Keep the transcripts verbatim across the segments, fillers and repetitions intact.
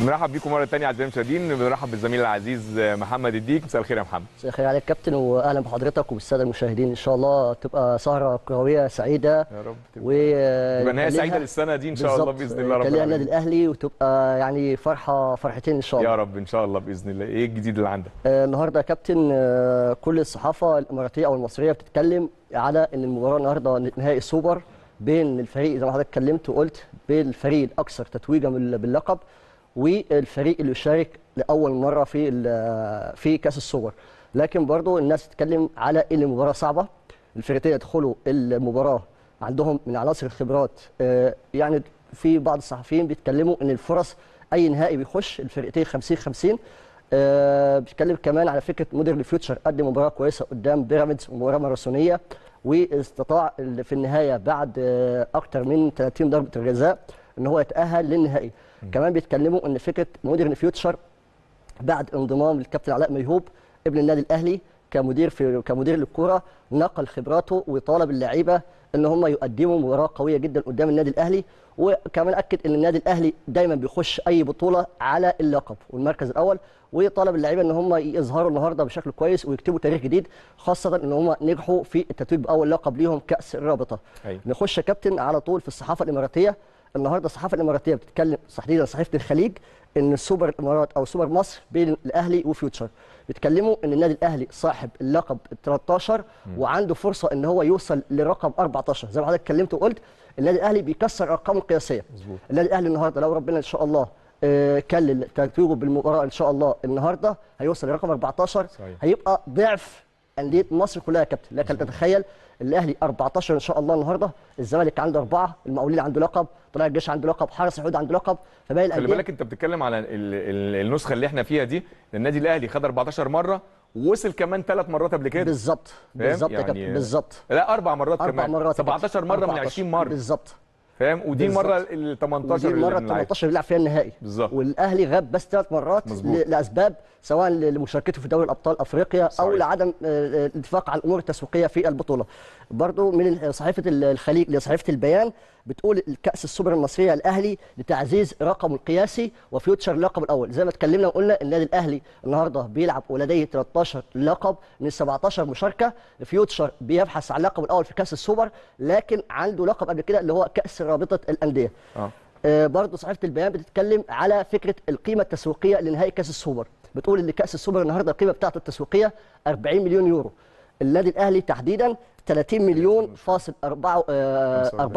بنرحب بيكم مره ثانيه اعزائي المشاهدين، بنرحب بالزميل العزيز محمد الديك. مساء الخير يا محمد. مساء الخير عليك كابتن، واهلا بحضرتك وبالساده المشاهدين. ان شاء الله تبقى سهره كرويه سعيده يا رب، تبقى نهايه سعيده للسنه دي ان شاء الله باذن الله رب العالمين. النادي الاهلي وتبقى يعني فرحه فرحتين ان شاء الله يا رب، ان شاء الله باذن الله. ايه الجديد اللي عندك النهارده يا كابتن؟ كل الصحافه الاماراتيه او المصريه بتتكلم على ان المباراه النهارده نهائي السوبر بين الفريق زي ما حضرتك اتكلمت وقلت بين الفريق الاكثر تتويجا باللقب والفريق اللي يشارك لاول مره في في كاس السوبر، لكن برضو الناس تتكلم على ان المباراه صعبه، الفرقتين يدخلوا المباراه عندهم من عناصر الخبرات. يعني في بعض الصحفيين بيتكلموا ان الفرص اي نهائي بيخش الفرقتين خمسين خمسين. بيتكلم كمان على فكره مودرن فيوتشر قدم مباراه كويسه قدام بيراميدز، مباراه ماراثونيه واستطاع في النهايه بعد اكثر من ثلاثين ضربه الجزاء ان هو يتاهل للنهائي. كمان بيتكلموا ان فكره مودرن فيوتشر بعد انضمام الكابتن علاء ميهوب ابن النادي الاهلي كمدير في كمدير للكره نقل خبراته وطالب اللعيبه ان هم يقدموا مباراه قويه جدا قدام النادي الاهلي، وكمان اكد ان النادي الاهلي دايما بيخش اي بطوله على اللقب والمركز الاول، وطلب اللعيبه ان هم يظهروا النهارده بشكل كويس ويكتبوا تاريخ جديد، خاصه ان هم نجحوا في التتويج باول لقب ليهم كاس الرابطه. أي. نخش يا كابتن على طول في الصحافه الاماراتيه. النهارده الصحافه الاماراتيه بتتكلم تحديدا صحيفه الخليج ان السوبر الامارات او سوبر مصر بين الاهلي وفيوتشر، بيتكلموا ان النادي الاهلي صاحب اللقب ثلاثة عشر وعنده فرصه ان هو يوصل لرقم أربعة عشر. زي ما حضرتك اتكلمت وقلت النادي الاهلي بيكسر ارقامه القياسيه. النادي الاهلي النهارده لو ربنا ان شاء الله كلل تتويجه بالمباراه ان شاء الله النهارده هيوصل لرقم أربعة عشر. صحيح. هيبقى ضعف انديه مصر كلها يا كابتن، لكن تتخيل الاهلي أربعة عشر ان شاء الله النهارده، الزمالك عنده اربعه، المقاولين عنده لقب، طلع الجيش عنده لقب، حرس الحدود عنده لقب، فباقي الانديه. خلي بالك انت بتتكلم على النسخه اللي احنا فيها دي، النادي الاهلي خد أربعة عشر مره ووصل كمان ثلاث مرات قبل كده. بالظبط بالظبط يا كابتن، بالظبط. لا اربع مرات أربع كمان مرات، سبعة عشر مره من عشرين مره. بالظبط فاهم، ودي المره ال ثمانية عشر اللي المره ثمانية عشر اللي لعب فيها النهائي بالظبط، والاهلي غاب بس ثلاث مرات لاسباب سواء لمشاركته في دوري الابطال افريقيا. صحيح. او لعدم الاتفاق على الامور التسويقيه في البطوله. برضو من صحيفه الخليج لصحيفه البيان بتقول الكاس السوبر المصريه الاهلي لتعزيز رقمه القياسي وفيوتشر اللقب الاول. زي ما اتكلمنا وقلنا النادي الاهلي النهارده بيلعب ولديه ثلاثة عشر لقب من سبعة عشر مشاركه، فيوتشر بيبحث عن اللقب الاول في كاس السوبر لكن عنده لقب قبل كده اللي هو كاس رابطه الانديه. آه. آه برضو صحيفه البيان بتتكلم على فكره القيمه التسويقيه لنهائي كاس السوبر، بتقول ان كاس السوبر النهارده القيمه بتاعته التسويقيه أربعين مليون يورو، النادي الاهلي تحديدا ثلاثين مليون فاصل أربعة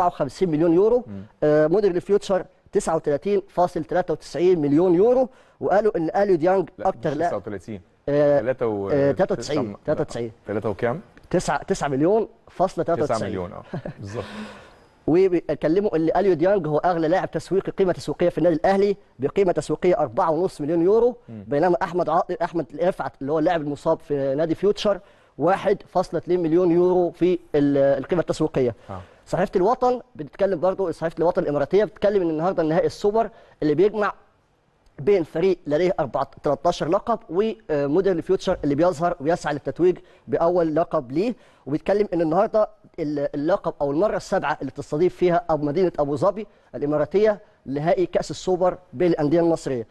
وخمسين مليون يورو، مودرن فيوتشر تسعة وثلاثين فاصل ثلاثة وتسعين مليون يورو، وقالوا ان أليو ديانج اكتر لا تسعة وثلاثين ثلاثة وتسعين ثلاثة وتسعين ثلاثة وكام؟ تسعة مليون فاصل ثلاثة وتسعين تسعة مليون. اه بالظبط. وبيكلموا ان أليو ديانج هو اغلى لاعب تسويقي قيمه تسويقيه في النادي الاهلي بقيمه تسويقيه أربعة ونص مليون يورو، بينما احمد عاطف احمد رفعت اللي هو اللاعب المصاب في نادي فيوتشر واحد فاصل اثنين مليون يورو في القيمه التسويقيه. آه. صحيفه الوطن بتتكلم برضو، صحيفه الوطن الاماراتيه بتتكلم ان النهارده نهائي السوبر اللي بيجمع بين فريق لديه ثلاثة عشر لقب ومودرن فيوتشر اللي بيظهر ويسعى للتتويج باول لقب ليه، وبيتكلم ان النهارده اللقب او المره السابعه اللي تستضيف فيها أو مدينه ابو ظبي الاماراتيه نهائي كاس السوبر بين الانديه المصريه.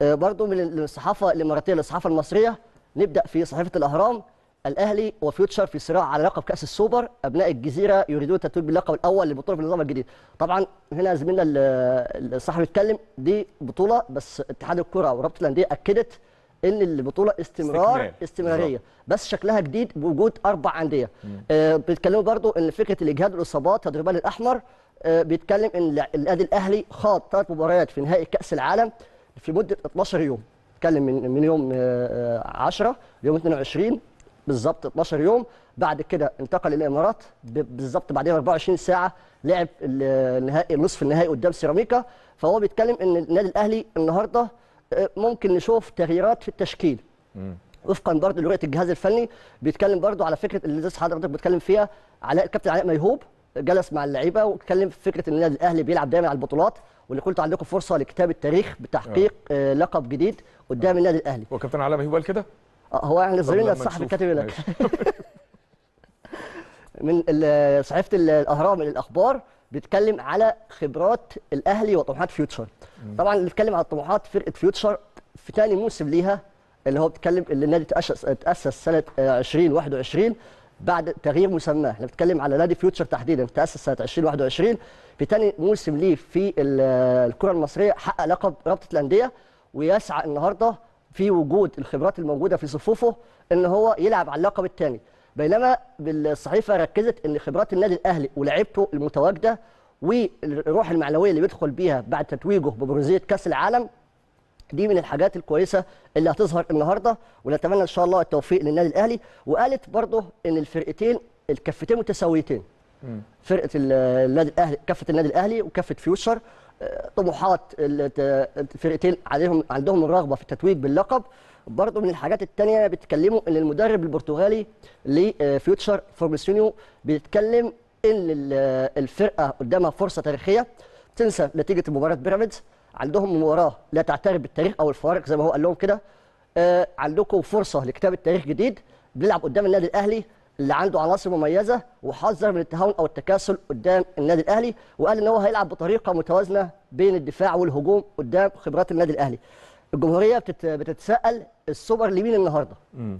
برضو من الصحافه الاماراتيه للصحافه المصريه نبدا في صحيفه الاهرام، الاهلي وفيوتشر في صراع على لقب كاس السوبر، ابناء الجزيره يريدون التتويج باللقب الاول للبطوله في النظام الجديد. طبعا هنا زميلنا الصحفي بيتكلم دي بطوله بس اتحاد الكره ورابطه الانديه اكدت ان البطوله استمرار استمراريه بس شكلها جديد بوجود اربع انديه. آه بيتكلموا برضو ان فكره الاجهاد والاصابات يا دربان الاحمر. آه بيتكلم ان النادي الاهلي خاض ثلاث مباريات في نهائي كاس العالم في مده اثني عشر يوم، بيتكلم من من يوم عشرة ليوم اثنين وعشرين بالظبط اثني عشر يوم، بعد كده انتقل الى الامارات بالظبط بعدها أربعة وعشرين ساعة لعب النهائي نصف النهائي قدام سيراميكا. فهو بيتكلم ان النادي الاهلي النهارده ممكن نشوف تغييرات في التشكيل. م. وفقا برضه لرؤيه الجهاز الفني. بيتكلم برضه على فكره اللي لسه حضرتك بتتكلم فيها، علاء الكابتن علاء ميهوب جلس مع اللعيبه واتكلم في فكره ان النادي الاهلي بيلعب دايما على البطولات، واللي قلت عندكم فرصه لكتاب التاريخ بتحقيق آه. لقب جديد قدام آه. النادي الاهلي. هو كابتن علاء ميهوب قال كده؟ هو يعني زميلنا الصحفي كاتب لك. من صحيفه الاهرام للاخبار بيتكلم على خبرات الاهلي وطموحات فيوتشر. طبعا اللي بيتكلم على طموحات فرقه فيوتشر في ثاني موسم ليها، اللي هو بيتكلم اللي النادي تأسس تأسس سنه ألفين وواحد وعشرين بعد تغيير مسماه. احنا بنتكلم على نادي فيوتشر تحديدا، تأسس سنه ألفين وواحد وعشرين في ثاني موسم ليه في الكره المصريه، حقق لقب رابطه الانديه، ويسعى النهارده في وجود الخبرات الموجوده في صفوفه ان هو يلعب على اللقب الثاني. بينما الصحيفه ركزت ان خبرات النادي الاهلي ولاعيبته المتواجده والروح المعنويه اللي بيدخل بيها بعد تتويجه ببرونزيه كاس العالم دي من الحاجات الكويسه اللي هتظهر النهارده، ونتمنى ان شاء الله التوفيق للنادي الاهلي. وقالت برضه ان الفرقتين الكفتين متساويتين، فرقه النادي الاهلي كافه النادي الاهلي وكافه فيوتشر، طموحات الفرقتين عليهم عندهم الرغبه في التتويج باللقب. برضه من الحاجات الثانيه بيتكلموا ان المدرب البرتغالي لفيوتشر فورمسونيو بيتكلم ان الفرقه قدامها فرصه تاريخيه، تنسى نتيجه مباراه بيراميدز، عندهم مباراه لا تعترف بالتاريخ او الفوارق زي ما هو قال لهم كده، عندكم فرصه لكتابه تاريخ جديد، بنلعب قدام النادي الاهلي اللي عنده عناصر مميزه، وحذر من التهاون او التكاسل قدام النادي الاهلي، وقال ان هو هيلعب بطريقه متوازنه بين الدفاع والهجوم قدام خبرات النادي الاهلي. الجمهوريه بتت... بتتساءل السوبر لمين النهارده؟ امم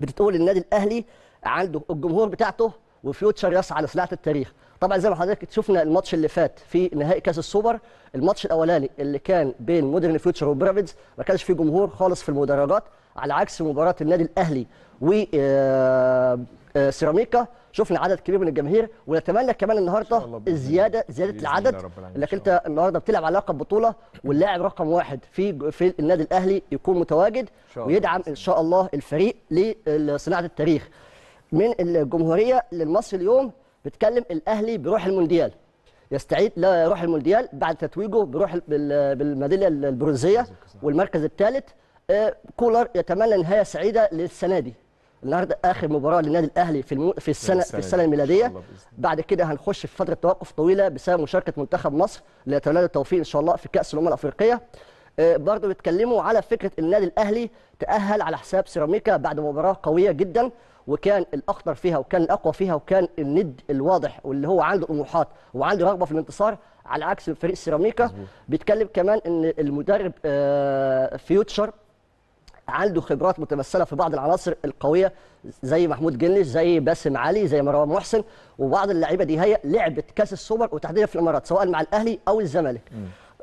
بتقول النادي الاهلي عنده الجمهور بتاعته، وفيوتشر يسعى لصناعه التاريخ. طبعا زي ما حضرتك شفنا الماتش اللي فات في نهائي كاس السوبر، الماتش الاولاني اللي كان بين مودرن فيوتشر وبيراميدز ما كانش فيه جمهور خالص في المدرجات، على عكس مباراه النادي الاهلي و سيراميكا شفنا عدد كبير من الجماهير، ونتمنى كمان النهارده الزياده زياده العدد، لانك انت النهارده بتلعب على لقب بطوله، واللاعب رقم واحد في في النادي الاهلي يكون متواجد ويدعم ان شاء الله الفريق لصناعه التاريخ. من الجمهوريه للمصري اليوم بتكلم الاهلي بروح المونديال، يستعيد لروح المونديال بعد تتويجه بروح بالميداليه البرونزيه والمركز الثالث. كولر يتمنى نهايه سعيده للسنه دي، النهارده اخر مباراه للنادي الاهلي في المو... في السنه في السنه الميلاديه، بعد كده هنخش في فتره توقف طويله بسبب مشاركه منتخب مصر اللي يتمنى التوفيق ان شاء الله في كاس الامم الافريقيه. آه برضه بيتكلموا على فكره النادي الاهلي تاهل على حساب سيراميكا بعد مباراه قويه جدا، وكان الاخطر فيها وكان الاقوى فيها وكان الند الواضح واللي هو عنده طموحات وعنده رغبه في الانتصار، على عكس فريق سيراميكا. بيتكلم كمان ان المدرب آه فيوتشر عنده خبرات متمثله في بعض العناصر القويه زي محمود جلش، زي باسم علي، زي مروان محسن، وبعض اللعيبه دي هي لعبه كاس السوبر وتحديدا في الامارات سواء مع الاهلي او الزمالك. م.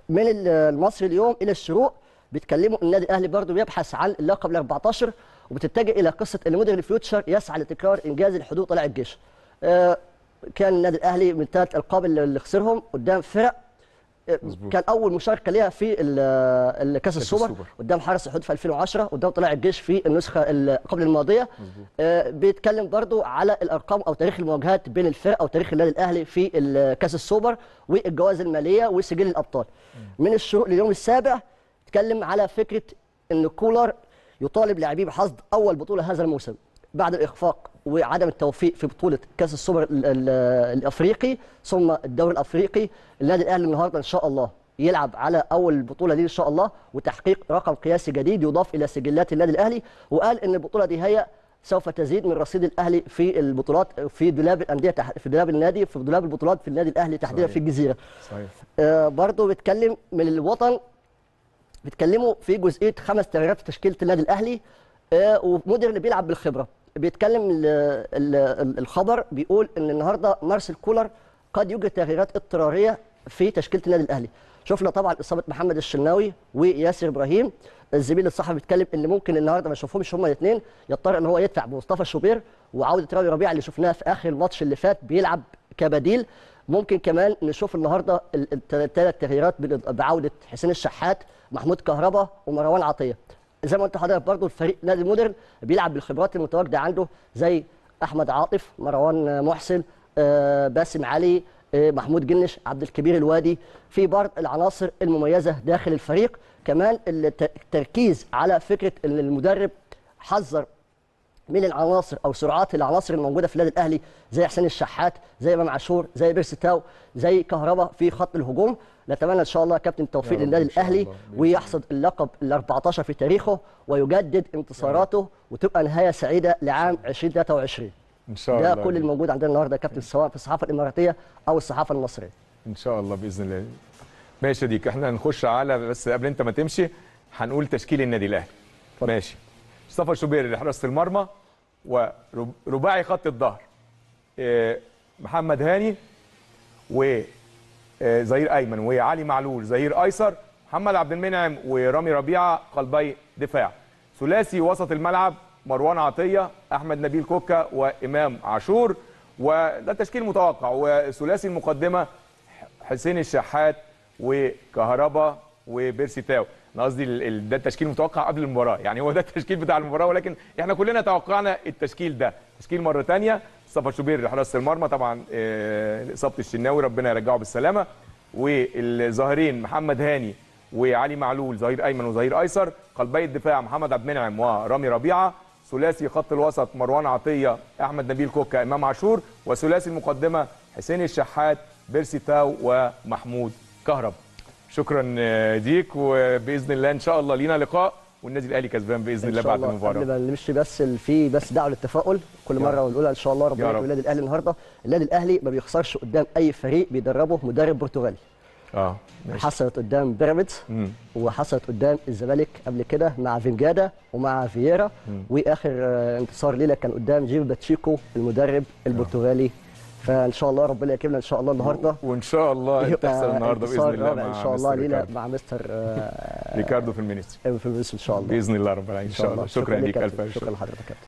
من المصري اليوم الى الشروق بيتكلموا النادي الاهلي برضه بيبحث عن اللقب ال أربعتاشر، وبتتجه الى قصه ان مودرن فيوتشر يسعى لتكرار انجاز الحدود طلع الجيش. آه كان النادي الاهلي من ثلاث القاب اللي خسرهم قدام فرق، كان اول مشاركه ليها في الكاس السوبر قدام حرس الحدود في ألفين وعشرة، قدام طلع الجيش في النسخه قبل الماضيه. آه بيتكلم برضو على الارقام او تاريخ المواجهات بين الفرق او تاريخ النادي الاهلي في الكاس السوبر والجوائز الماليه وسجل الابطال. مم. من الشروق لليوم السابع اتكلم على فكره ان كولر يطالب لاعبيه بحصد اول بطوله هذا الموسم بعد الاخفاق وعدم التوفيق في بطوله كاس السوبر الافريقي ثم الدوري الافريقي. النادي الاهلي النهارده ان شاء الله يلعب على اول بطوله دي ان شاء الله، وتحقيق رقم قياسي جديد يضاف الى سجلات النادي الاهلي، وقال ان البطوله دي هي سوف تزيد من رصيد الاهلي في البطولات في دولاب الانديه في دولاب النادي في دولاب البطولات في النادي الاهلي تحديدا في الجزيره. صحيح. آه برضه بيتكلم من الوطن، بيتكلموا في جزئيه خمس تغييرات في تشكيله النادي الاهلي، آه ومدير اللي بيلعب بالخبره. بيتكلم ال ال ال الخبر بيقول ان النهارده مارسيل كولر قد يوجد تغييرات اضطراريه في تشكيله النادي الاهلي. شفنا طبعا اصابه محمد الشناوي وياسر ابراهيم، الزميل الصحفي بيتكلم ان ممكن النهارده ما نشوفهمش هما الاثنين، يضطر ان هو يدفع بمصطفى شوبير، وعوده رامي ربيعة اللي شفناها في اخر الماتش اللي فات بيلعب كبديل. ممكن كمان نشوف النهارده الثلاث تغييرات بعوده حسين الشحات، محمود كهربا، ومروان عطيه. زي ما قلت لحضرتك برضه الفريق نادي مودرن بيلعب بالخبرات المتواجده عنده زي احمد عاطف، مروان محسن، باسم علي، محمود جلش، عبد الكبير الوادي، في بعض العناصر المميزه داخل الفريق. كمان التركيز على فكره ان المدرب حذر من العناصر او سرعات العناصر الموجوده في النادي الاهلي زي حسين الشحات، زي امام عاشور، زي بيرستاو، زي كهربا في خط الهجوم. نتمنى ان شاء الله كابتن التوفيق للنادي الاهلي ويحصد اللقب ال أربعتاشر في تاريخه ويجدد انتصاراته، وتبقى نهايه سعيده لعام ألفين وثلاثة وعشرين. ان شاء الله. ده كل الموجود عندنا النهارده يا كابتن، سواء في الصحافه الاماراتيه او الصحافه المصريه. ان شاء الله باذن الله. ماشي يا ديك، احنا هنخش على، بس قبل انت ما تمشي هنقول تشكيل النادي الاهلي. ماشي. مصطفى شوبير لحراسه المرمى ورباعي خط الظهر، محمد هاني وظهير ايمن وعلي معلول ظهير ايسر، محمد عبد المنعم ورامي ربيعه قلبي دفاع. ثلاثي وسط الملعب مروان عطيه، احمد نبيل كوكا وامام عاشور، وده تشكيل متوقع. وثلاثي المقدمه حسين الشحات وكهربا وبيرستاو. انا قصدي ده التشكيل المتوقع قبل المباراه، يعني هو ده التشكيل بتاع المباراه، ولكن احنا كلنا توقعنا التشكيل ده. تشكيل مره ثانيه مصطفى شوبير لحراسه المرمى، طبعا اصابه الشناوي ربنا يرجعه بالسلامه، والظاهرين محمد هاني وعلي معلول ظهير ايمن وظهير ايسر، قلبي الدفاع محمد عبد المنعم ورامي ربيعه، ثلاثي خط الوسط مروان عطيه احمد نبيل كوكا امام عاشور، وثلاثي المقدمه حسين الشحات بيرستاو ومحمود كهربا. شكرا ديك، وباذن الله ان شاء الله لينا لقاء والنادي الاهلي كسبان باذن الله بعد المباراه. قبل ما نمشي بس في بس دعوه للتفاؤل كل مره ونقولها ان شاء الله، ربنا يكرم النادي الاهلي النهارده. النادي الاهلي ما بيخسرش قدام اي فريق بيدربه مدرب برتغالي. اه حصلت قدام بيراميدز وحصلت قدام الزمالك قبل كده مع فينجادا ومع فييرا، واخر انتصار ليله كان قدام جيف باتشيكو المدرب البرتغالي. فان شاء الله ربنا يكرمنا ان شاء الله النهارده، وان شاء الله تحصل النهارده باذن الله مع ان شاء الله ليله مع مستر ريكاردو في المينستري في المينستري ان شاء الله باذن الله ربنا ان شاء الله. شكرا ليك، الف شكرا لحضرتك.